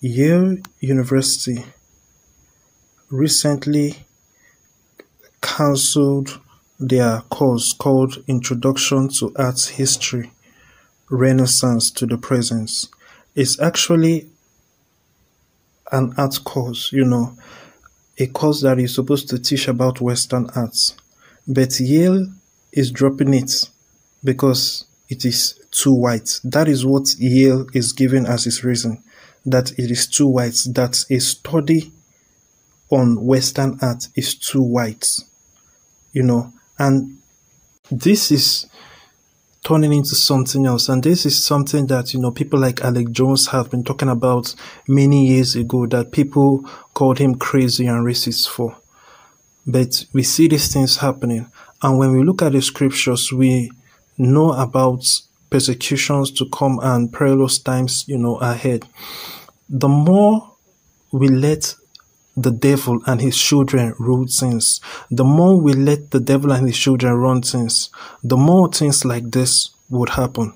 Yale University recently cancelled their course called Introduction to Art History, Renaissance to the Present. It's actually an art course, you know, a course that is supposed to teach about Western arts. But Yale is dropping it because it is too white. That is what Yale is giving as its reason, that it is too white, that a study on Western art is too white, you know. And this is turning into something else, and this is something that, you know, people like Alex Jones have been talking about many years ago, that people called him crazy and racist for. But we see these things happening, and when we look at the scriptures, we know about persecutions to come and perilous times, you know, ahead. The more we let the devil and his children rule things, the more we let the devil and his children run things, the more things like this would happen.